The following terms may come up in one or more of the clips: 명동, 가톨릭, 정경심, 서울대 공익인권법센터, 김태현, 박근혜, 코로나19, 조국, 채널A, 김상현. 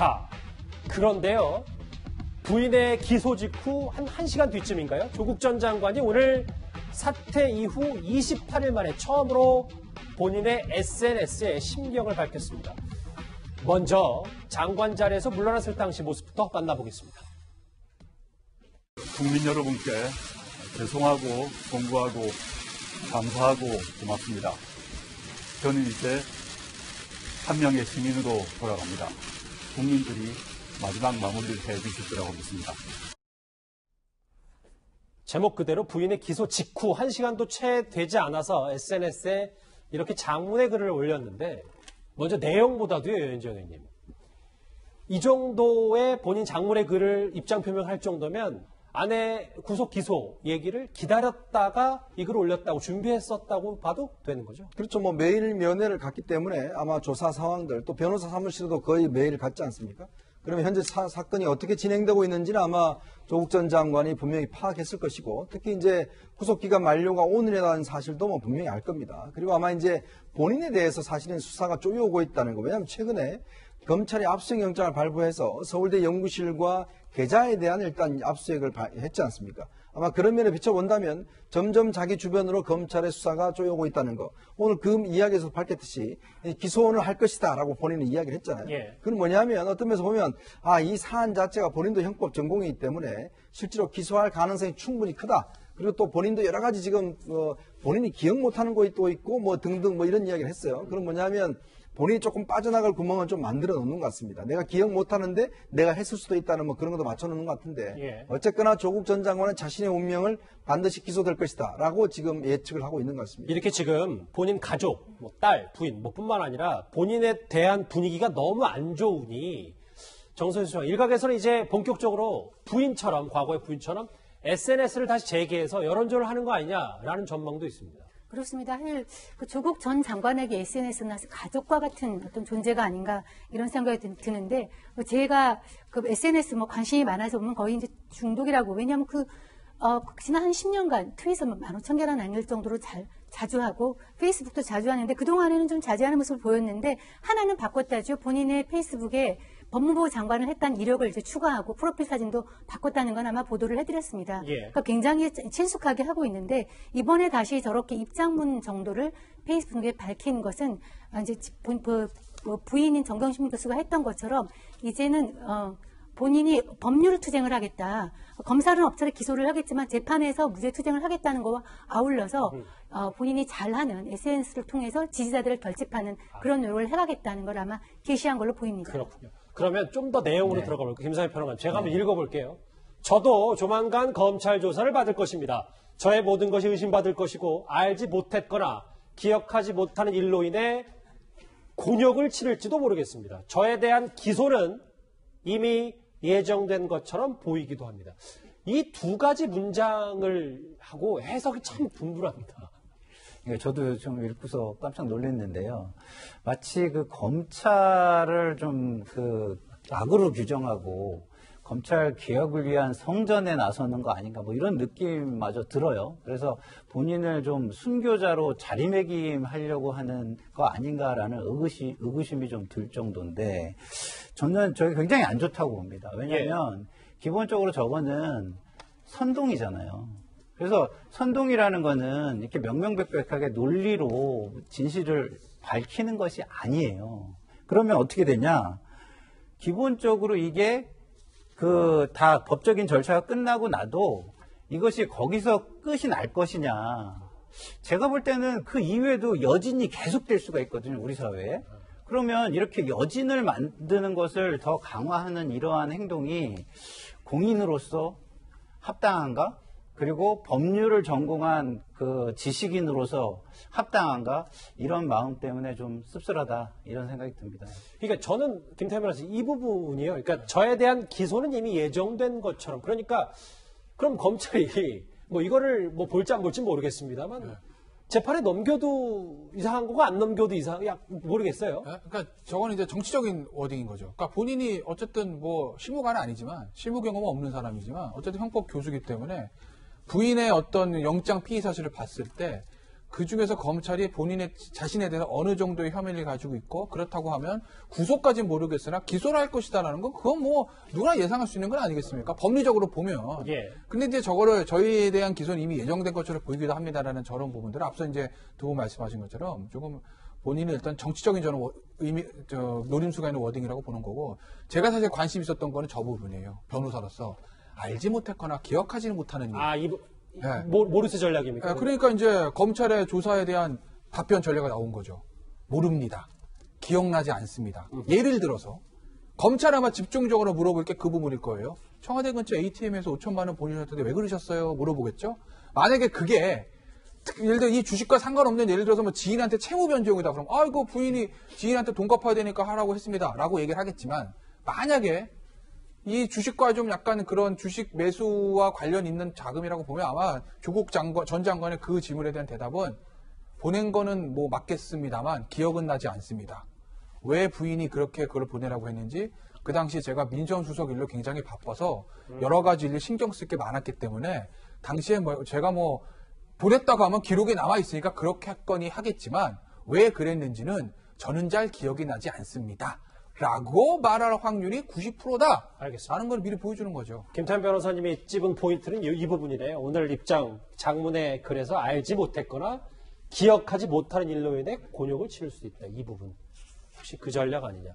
자, 그런데요. 부인의 기소 직후 한 1시간 뒤쯤인가요? 조국 전 장관이 오늘 사퇴 이후 28일 만에 처음으로 본인의 SNS에 심경을 밝혔습니다. 먼저 장관 자리에서 물러났을 당시 모습부터 만나보겠습니다. 국민 여러분께 죄송하고 송구하고 감사하고 고맙습니다. 저는 이제 한 명의 시민으로 돌아갑니다. 국민들이 마지막 마무리를 해주실 거라고 믿습니다. 제목 그대로 부인의 기소 직후 1시간도 채 되지 않아서 SNS에 이렇게 장문의 글을 올렸는데 먼저 내용보다도요, 여인재 의원님. 이 정도의 본인 장문의 글을 입장 표명할 정도면 아내 구속 기소 얘기를 기다렸다가 이 글을 올렸다고 준비했었다고 봐도 되는 거죠? 그렇죠. 뭐 매일 면회를 갔기 때문에 아마 조사 상황들 또 변호사 사무실도 거의 매일 갔지 않습니까? 그러면 현재 사건이 어떻게 진행되고 있는지는 아마 조국 전 장관이 분명히 파악했을 것이고 특히 이제 구속기간 만료가 오늘이라는 사실도 뭐 분명히 알 겁니다. 그리고 아마 이제 본인에 대해서 사실은 수사가 쪼여오고 있다는 거. 왜냐하면 최근에 검찰이 압수수색영장을 발부해서 서울대 연구실과 계좌에 대한 일단 압수수색을 했지 않습니까? 아마 그런 면에 비춰본다면 점점 자기 주변으로 검찰의 수사가 쪼여오고 있다는 거. 오늘 그 이야기에서 밝혔듯이 기소원을 할 것이다 라고 본인은 이야기를 했잖아요. 예. 그건 뭐냐면 어떤 면에서 보면 아, 이 사안 자체가 본인도 형법 전공이기 때문에 실제로 기소할 가능성이 충분히 크다. 그리고 또 본인도 여러 가지 지금 본인이 기억 못하는 것이 또 있고 뭐 등등 뭐 이런 이야기를 했어요. 그건 뭐냐면 본인이 조금 빠져나갈 구멍을 좀 만들어 놓는 것 같습니다. 내가 기억 못하는데 내가 했을 수도 있다는 뭐 그런 것도 맞춰놓는 것 같은데 예. 어쨌거나 조국 전 장관은 자신의 운명을 반드시 기소될 것이다 라고 지금 예측을 하고 있는 것 같습니다. 이렇게 지금 본인 가족, 뭐 딸, 부인 뭐 뿐만 아니라 본인에 대한 분위기가 너무 안 좋으니 정선수 씨 일각에서는 이제 본격적으로 부인처럼 과거의 부인처럼 SNS를 다시 재개해서 여론조를 하는 거 아니냐라는 전망도 있습니다. 그렇습니다. 사실 그 조국 전 장관에게 SNS는 가족과 같은 어떤 존재가 아닌가 이런 생각이 드는데 제가 그 SNS 뭐 관심이 많아서 보면 거의 이제 중독이라고. 왜냐하면 지난 한 10년간 트윗을 15,000개나 남길 정도로 자주 하고 페이스북도 자주 하는데 그동안에는 좀 자제하는 모습을 보였는데 하나는 바꿨다죠. 본인의 페이스북에 법무부 장관을 했다는 이력을 이제 추가하고 프로필 사진도 바꿨다는 건 아마 보도를 해드렸습니다. 예. 그러니까 굉장히 친숙하게 하고 있는데 이번에 다시 저렇게 입장문 정도를 페이스북에 밝힌 것은 이제 부인인 정경심 교수가 했던 것처럼 이제는 본인이 법률 투쟁을 하겠다. 검사는 업체를 기소를 하겠지만 재판에서 무죄 투쟁을 하겠다는 거와 아울러서 본인이 잘하는 SNS를 통해서 지지자들을 결집하는 그런 노력을 해가겠다는 걸 아마 게시한 걸로 보입니다. 그렇군요. 그러면 좀 더 내용으로 네. 들어가 볼까요? 김상현 평론가 제가 한번 읽어볼게요. 저도 조만간 검찰 조사를 받을 것입니다. 저의 모든 것이 의심받을 것이고 알지 못했거나 기억하지 못하는 일로 인해 곤욕을 치를지도 모르겠습니다. 저에 대한 기소는 이미 예정된 것처럼 보이기도 합니다. 이 두 가지 문장을 하고 해석이 참 분분합니다. 예, 저도 좀 읽고서 깜짝 놀랐는데요. 마치 그 검찰을 좀 악으로 규정하고 검찰 개혁을 위한 성전에 나서는 거 아닌가 뭐 이런 느낌마저 들어요. 그래서 본인을 좀 순교자로 자리매김하려고 하는 거 아닌가라는 의구심이 좀 들 정도인데 저는 저게 굉장히 안 좋다고 봅니다. 왜냐하면 기본적으로 저거는 선동이잖아요. 그래서 선동이라는 거는 이렇게 명명백백하게 논리로 진실을 밝히는 것이 아니에요. 그러면 어떻게 되냐? 기본적으로 이게 다 법적인 절차가 끝나고 나도 이것이 거기서 끝이 날 것이냐. 제가 볼 때는 그 이외에도 여진이 계속될 수가 있거든요, 우리 사회에. 그러면 이렇게 여진을 만드는 것을 더 강화하는 이러한 행동이 공인으로서 합당한가? 그리고 법률을 전공한 그 지식인으로서 합당한가? 이런 마음 때문에 좀 씁쓸하다 이런 생각이 듭니다. 그러니까 저는 김태현 씨 이 부분이에요. 그러니까 저에 대한 기소는 이미 예정된 것처럼. 그러니까 그럼 검찰이 뭐 이거를 뭐 볼지 안 볼지 모르겠습니다만 재판에 넘겨도 이상한 거고 안 넘겨도 모르겠어요. 그러니까 저건 이제 정치적인 워딩인 거죠. 그러니까 본인이 어쨌든 뭐 실무가는 아니지만 실무 경험은 없는 사람이지만 어쨌든 형법 교수기 때문에 부인의 어떤 영장 피의 사실을 봤을 때 그중에서 검찰이 본인의 자신에 대해서 어느 정도의 혐의를 가지고 있고 그렇다고 하면 구속까지는 모르겠으나 기소를 할 것이다라는 건 그건 뭐 누구나 예상할 수 있는 건 아니겠습니까? 법리적으로 보면. 예. 근데 이제 저거를 저희에 대한 기소는 이미 예정된 것처럼 보이기도 합니다라는 저런 부분들은 앞서 이제 두 분 말씀하신 것처럼 조금 본인은 일단 정치적인 저는 의미, 노림수가 있는 워딩이라고 보는 거고 제가 사실 관심 있었던 거는 저 부분이에요. 변호사로서 알지 못했거나 기억하지는 못하는. 아, 이 네. 모르쇠 전략입니까? 그러니까 이제 검찰의 조사에 대한 답변 전략이 나온 거죠. 모릅니다. 기억나지 않습니다. 예를 들어서 검찰 아마 집중적으로 물어볼 게 그 부분일 거예요. 청와대 근처 ATM에서 5천만 원 보내셨는데 왜 그러셨어요? 물어보겠죠. 만약에 그게 예를 들어 이 주식과 상관없는 예를 들어서 뭐 지인한테 채무 변제용이다 그러면 아 이거 부인이 지인한테 돈 갚아야 되니까 하라고 했습니다라고 얘기를 하겠지만 만약에 이 주식과 좀 약간 그런 주식 매수와 관련 있는 자금이라고 보면 아마 조국 장관, 전 장관의 그 질문에 대한 대답은 보낸 거는 뭐 맞겠습니다만 기억은 나지 않습니다. 왜 부인이 그렇게 그걸 보내라고 했는지 그 당시 제가 민정수석 일로 굉장히 바빠서 여러 가지 일을 신경 쓸 게 많았기 때문에 당시에 뭐 제가 뭐 보냈다고 하면 기록이 남아 있으니까 그렇게 했거니 하겠지만 왜 그랬는지는 저는 잘 기억이 나지 않습니다. 라고 말할 확률이 90%다. 알겠습니다. 라는 걸 미리 보여주는 거죠. 김태현 변호사님이 찝은 포인트는 이 부분이네요. 오늘 입장, 장문의 글에서 알지 못했거나 기억하지 못하는 일로 인해 곤욕을 치를 수 있다. 이 부분. 혹시 그 전략 아니냐.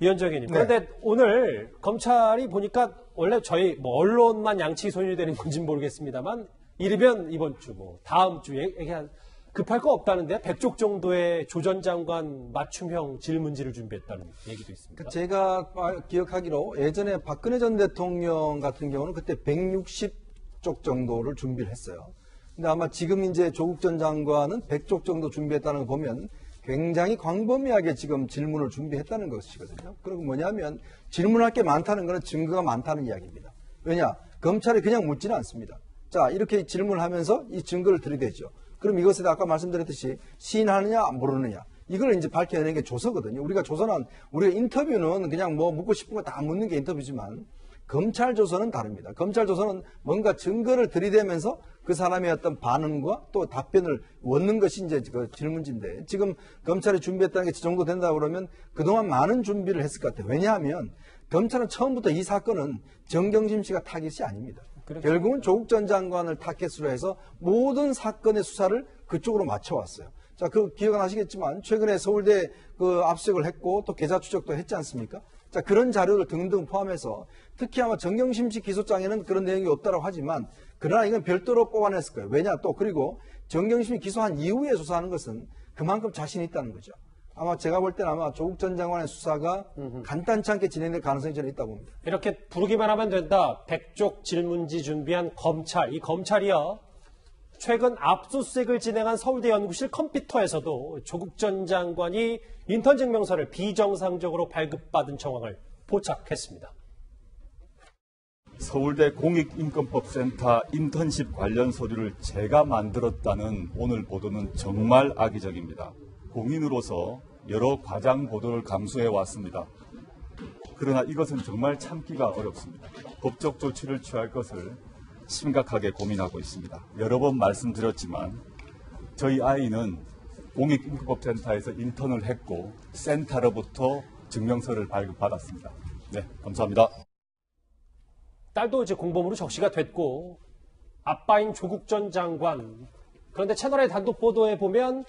위원장님. 네. 그런데 오늘 검찰이 보니까 원래 저희 뭐 언론만 양치 소년이 되는 건지는 모르겠습니다만 이르면 이번 주, 뭐 다음 주에 그냥 급할 거 없다는데 100쪽 정도의 조 전 장관 맞춤형 질문지를 준비했다는 얘기도 있습니다. 제가 기억하기로 예전에 박근혜 전 대통령 같은 경우는 그때 160쪽 정도를 준비를 했어요. 근데 아마 지금 이제 조국 전 장관은 100쪽 정도 준비했다는 거 보면 굉장히 광범위하게 지금 질문을 준비했다는 것이거든요. 그리고 뭐냐면 질문할 게 많다는 거는 증거가 많다는 이야기입니다. 왜냐? 검찰이 그냥 묻지는 않습니다. 자, 이렇게 질문을 하면서 이 증거를 들이대죠. 그럼 이것에 아까 말씀드렸듯이 시인하느냐 모르느냐 이걸 이제 밝혀내는 게 조서거든요. 우리가 조서는 우리가 인터뷰는 그냥 뭐 묻고 싶은 거 다 묻는 게 인터뷰지만 검찰 조서는 다릅니다. 검찰 조서는 뭔가 증거를 들이대면서 그 사람의 어떤 반응과 또 답변을 얻는 것이 이제 그 질문지인데 지금 검찰이 준비했다는 게 저 정도 된다 그러면 그동안 많은 준비를 했을 것 같아요. 왜냐하면 검찰은 처음부터 이 사건은 정경심 씨가 타깃이 아닙니다. 결국은 조국 전 장관을 타겟으로 해서 모든 사건의 수사를 그쪽으로 맞춰왔어요. 자, 그 기억은 아시겠지만 최근에 서울대 그 압수수색을 했고 또 계좌 추적도 했지 않습니까? 자, 그런 자료를 등등 포함해서 특히 아마 정경심 씨 기소장에는 그런 내용이 없다라고 하지만 그러나 이건 별도로 뽑아냈을 거예요. 왜냐 또 그리고 정경심이 기소한 이후에 조사하는 것은 그만큼 자신이 있다는 거죠. 아마 제가 볼 때는 아마 조국 전 장관의 수사가 간단치 않게 진행될 가능성이 저는 있다고 봅니다. 이렇게 부르기만 하면 된다. 100쪽 질문지 준비한 검찰. 이 검찰이요. 최근 압수수색을 진행한 서울대 연구실 컴퓨터에서도 조국 전 장관이 인턴 증명서를 비정상적으로 발급받은 정황을 포착했습니다. 서울대 공익인권법센터 인턴십 관련 서류를 제가 만들었다는 오늘 보도는 정말 악의적입니다. 공인으로서 여러 과장 보도를 감수해 왔습니다. 그러나 이것은 정말 참기가 어렵습니다. 법적 조치를 취할 것을 심각하게 고민하고 있습니다. 여러 번 말씀드렸지만 저희 아이는 공익인권법센터에서 인턴을 했고 센터로부터 증명서를 발급받았습니다. 네, 감사합니다. 딸도 이제 공범으로 적시가 됐고 아빠인 조국 전 장관. 그런데 채널A 단독 보도에 보면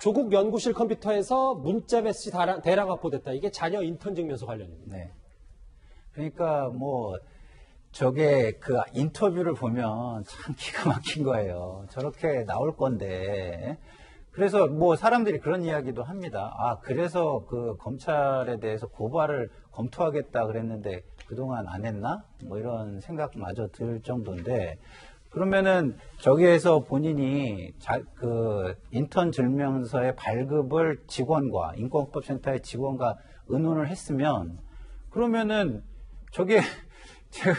조국 연구실 컴퓨터에서 문자 메시지 대량 확보됐다. 이게 자녀 인턴 증명서 관련입니다. 네. 그러니까 뭐 저게 그 인터뷰를 보면 참 기가 막힌 거예요. 저렇게 나올 건데. 그래서 뭐 사람들이 그런 이야기도 합니다. 아, 그래서 그 검찰에 대해서 고발을 검토하겠다 그랬는데 그동안 안 했나? 뭐 이런 생각마저 들 정도인데. 그러면은 저기에서 본인이 그 인턴 증명서의 발급을 직원과 인권법센터의 직원과 의논을 했으면 그러면은 저게 제가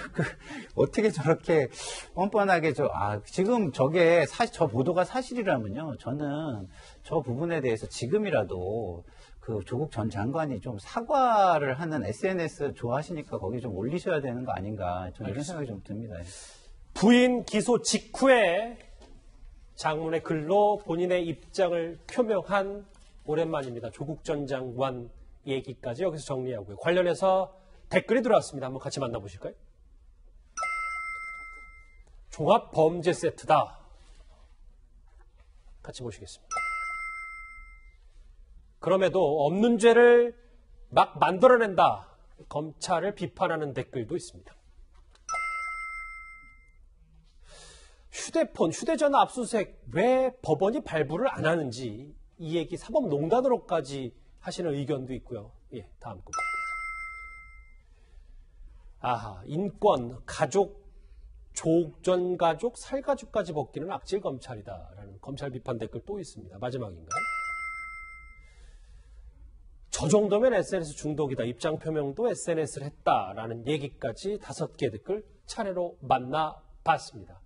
어떻게 저렇게 뻔뻔하게 지금 저게 사실 저 보도가 사실이라면요 저는 저 부분에 대해서 지금이라도 그 조국 전 장관이 좀 사과를 하는 SNS 좋아하시니까 거기 좀 올리셔야 되는 거 아닌가 저는 이런 생각이 좀 듭니다. 부인 기소 직후에 장문의 글로 본인의 입장을 표명한 오랜만입니다. 조국 전 장관 얘기까지 여기서 정리하고요. 관련해서 댓글이 들어왔습니다. 한번 같이 만나보실까요? 종합범죄세트다. 같이 보시겠습니다. 그럼에도 없는 죄를 막 만들어낸다. 검찰을 비판하는 댓글도 있습니다. 휴대폰, 휴대전화 압수수색 왜 법원이 발부를 안 하는지 이 얘기 사법농단으로까지 하시는 의견도 있고요. 예, 다음 곡. 아하, 인권, 가족, 조국 전 가족, 살가족까지 벗기는 악질 검찰이다라는 검찰 비판 댓글 또 있습니다. 마지막인가요? 저 정도면 SNS 중독이다. 입장 표명도 SNS를 했다라는 얘기까지 5개 댓글 차례로 만나봤습니다.